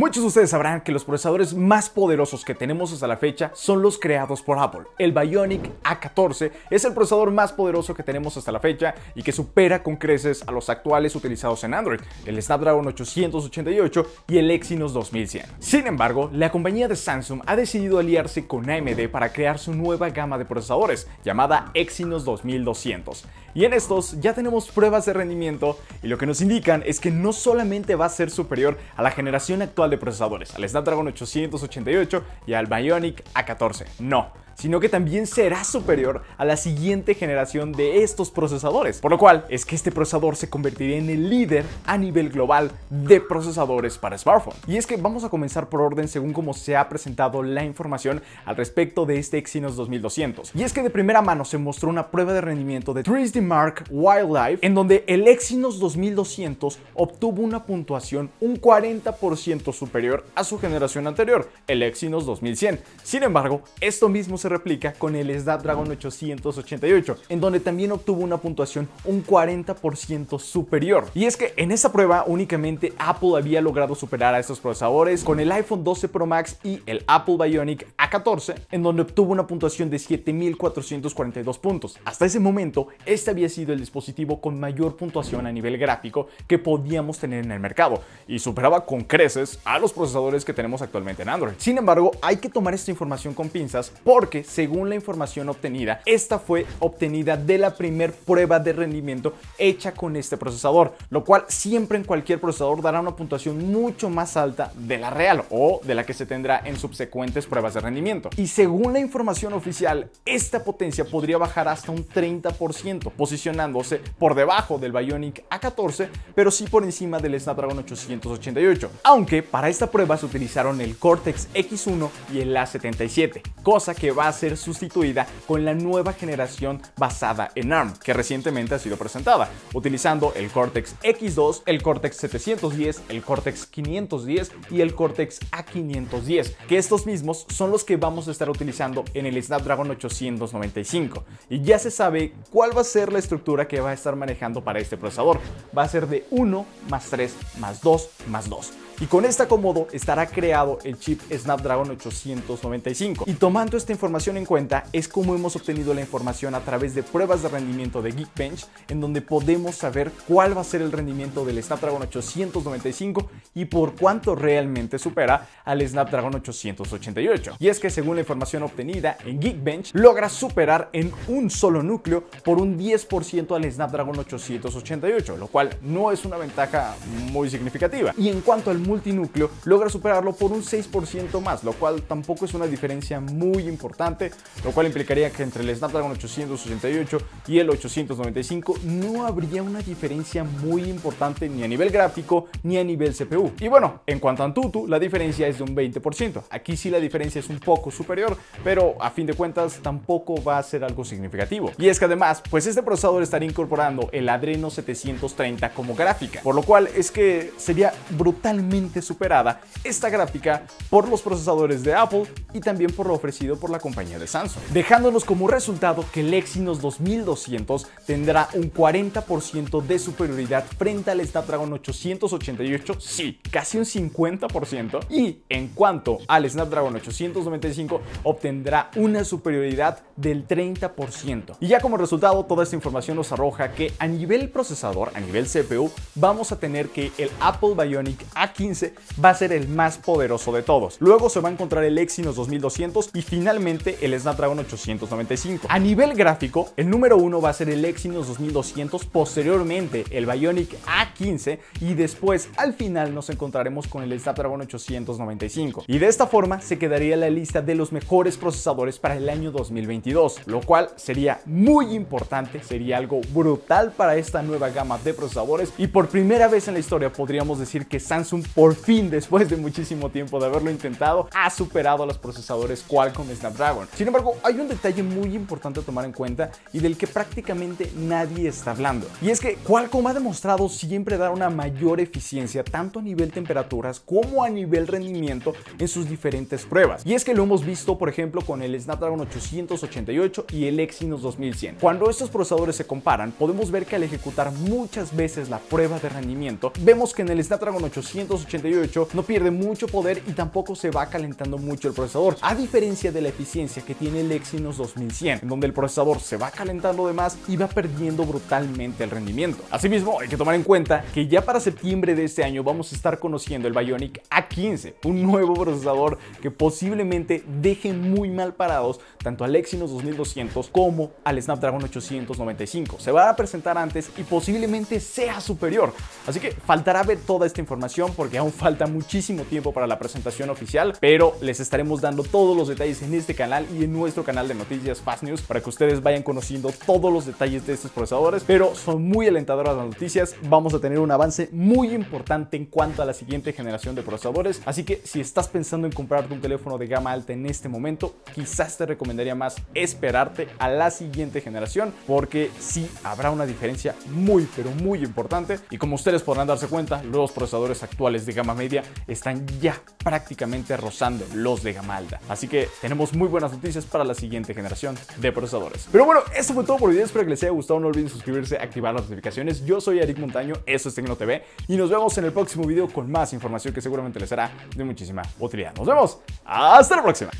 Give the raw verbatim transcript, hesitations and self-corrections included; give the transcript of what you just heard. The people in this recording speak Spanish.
Muchos de ustedes sabrán que los procesadores más poderosos que tenemos hasta la fecha son los creados por Apple. El Bionic A catorce es el procesador más poderoso que tenemos hasta la fecha y que supera con creces a los actuales utilizados en Android, el Snapdragon ochocientos ochenta y ocho y el Exynos dos mil cien. Sin embargo, la compañía de Samsung ha decidido aliarse con A M D para crear su nueva gama de procesadores llamada Exynos dos mil doscientos. Y en estos ya tenemos pruebas de rendimiento y lo que nos indican es que no solamente va a ser superior a la generación actual de procesadores, al Snapdragon ochocientos ochenta y ocho y al Bionic A catorce, no, sino que también será superior a la siguiente generación de estos procesadores, por lo cual es que este procesador se convertiría en el líder a nivel global de procesadores para smartphone. Y es que vamos a comenzar por orden según como se ha presentado la información al respecto de este Exynos dos mil doscientos. Y es que de primera mano se mostró una prueba de rendimiento de tres D Mark Wildlife, en donde el Exynos dos mil doscientos obtuvo una puntuación un cuarenta por ciento superior a su generación anterior, el Exynos dos mil cien. Sin embargo, esto mismo se replica con el Snapdragon ochocientos ochenta y ocho, en donde también obtuvo una puntuación un cuarenta por ciento superior. Y es que en esa prueba únicamente Apple había logrado superar a estos procesadores con el iPhone doce Pro Max y el Apple Bionic A catorce, en donde obtuvo una puntuación de siete mil cuatrocientos cuarenta y dos puntos. Hasta ese momento, este había sido el dispositivo con mayor puntuación a nivel gráfico que podíamos tener en el mercado y superaba con creces a los procesadores que tenemos actualmente en Android. Sin embargo, hay que tomar esta información con pinzas porque según la información obtenida, esta fue obtenida de la primer prueba de rendimiento hecha con este procesador, lo cual siempre en cualquier procesador dará una puntuación mucho más alta de la real o de la que se tendrá en subsecuentes pruebas de rendimiento. Y según la información oficial, esta potencia podría bajar hasta un treinta por ciento, posicionándose por debajo del Bionic A catorce, pero sí por encima del Snapdragon ochocientos ochenta y ocho, aunque para esta prueba se utilizaron el Cortex X uno y el A setenta y siete, cosa que va a ser sustituida con la nueva generación basada en ARM, que recientemente ha sido presentada, utilizando el Cortex X dos, el Cortex setecientos diez, el Cortex quinientos diez y el Cortex A quinientos diez, que estos mismos son los que vamos a estar utilizando en el Snapdragon ochocientos noventa y cinco. Y ya se sabe cuál va a ser la estructura que va a estar manejando para este procesador. Va a ser de uno más tres más dos más dos. Y con este acomodo estará creado el chip Snapdragon ochocientos noventa y cinco. Y tomando esta información en cuenta, es como hemos obtenido la información a través de pruebas de rendimiento de Geekbench, en donde podemos saber cuál va a ser el rendimiento del Snapdragon ochocientos noventa y cinco y por cuánto realmente supera al Snapdragon ochocientos ochenta y ocho. Y es que según la información obtenida en Geekbench, logra superar en un solo núcleo por un diez por ciento al Snapdragon ochocientos ochenta y ocho, lo cual no es una ventaja muy significativa. Y en cuanto al multinúcleo, logra superarlo por un seis por ciento más, lo cual tampoco es una diferencia muy importante, lo cual implicaría que entre el Snapdragon ochocientos ochenta y ocho y el ochocientos noventa y cinco no habría una diferencia muy importante ni a nivel gráfico ni a nivel C P U. Y bueno, en cuanto a Antutu, la diferencia es de un veinte por ciento. Aquí sí la diferencia es un poco superior, pero a fin de cuentas tampoco va a ser algo significativo. Y es que además, pues este procesador estaría incorporando el Adreno setecientos treinta como gráfica, por lo cual es que sería brutalmente superada esta gráfica por los procesadores de Apple y también por lo ofrecido por la compañía de Samsung, dejándonos como resultado que el Exynos dos mil doscientos tendrá un cuarenta por ciento de superioridad frente al Snapdragon ochocientos ochenta y ocho, sí, casi un cincuenta por ciento, y en cuanto al Snapdragon ochocientos noventa y cinco obtendrá una superioridad del treinta por ciento. Y ya como resultado, toda esta información nos arroja que a nivel procesador, a nivel C P U, vamos a tener que el Apple Bionic A quince va a ser el más poderoso de todos. Luego se va a encontrar el Exynos dos mil doscientos y finalmente el Snapdragon ochocientos noventa y cinco. A nivel gráfico, el número uno va a ser el Exynos dos mil doscientos, posteriormente el Bionic A quince y después al final nos encontraremos con el Snapdragon ochocientos noventa y cinco. Y de esta forma se quedaría la lista de los mejores procesadores para el año dos mil veintidós, lo cual sería muy importante, sería algo brutal para esta nueva gama de procesadores y por primera vez en la historia podríamos decir que Samsung por fin, después de muchísimo tiempo de haberlo intentado, ha superado a los procesadores Qualcomm Snapdragon. Sin embargo, hay un detalle muy importante a tomar en cuenta y del que prácticamente nadie está hablando. Y es que Qualcomm ha demostrado siempre dar una mayor eficiencia tanto a nivel temperaturas como a nivel rendimiento en sus diferentes pruebas. Y es que lo hemos visto, por ejemplo, con el Snapdragon ochocientos ochenta y ocho y el Exynos dos mil cien. Cuando estos procesadores se comparan, podemos ver que al ejecutar muchas veces la prueba de rendimiento, vemos que en el Snapdragon ochocientos ochenta y ocho doscientos ochenta y ocho no pierde mucho poder y tampoco se va calentando mucho el procesador, a diferencia de la eficiencia que tiene el Exynos dos mil cien, en donde el procesador se va calentando de más y va perdiendo brutalmente el rendimiento. Asimismo, hay que tomar en cuenta que ya para septiembre de este año vamos a estar conociendo el Bionic A quince, un nuevo procesador que posiblemente deje muy mal parados tanto al Exynos dos mil doscientos como al Snapdragon ochocientos noventa y cinco. Se va a presentar antes y posiblemente sea superior. Así que faltará ver toda esta información porque aún falta muchísimo tiempo para la presentación oficial, pero les estaremos dando todos los detalles en este canal y en nuestro canal de noticias Fast News para que ustedes vayan conociendo todos los detalles de estos procesadores, pero son muy alentadoras las noticias. Vamos a tener un avance muy importante en cuanto a la siguiente generación de procesadores, así que si estás pensando en comprarte un teléfono de gama alta en este momento, quizás te recomendaría más esperarte a la siguiente generación, porque sí habrá una diferencia muy pero muy importante. Y como ustedes podrán darse cuenta, los procesadores actuales de gama media están ya prácticamente rozando los de gama alta, así que tenemos muy buenas noticias para la siguiente generación de procesadores. Pero bueno, esto fue todo por el video, espero que les haya gustado, no olviden suscribirse, activar las notificaciones. Yo soy Eric Montaño, eso es TecnoTV y nos vemos en el próximo video con más información que seguramente les será de muchísima utilidad. Nos vemos, hasta la próxima.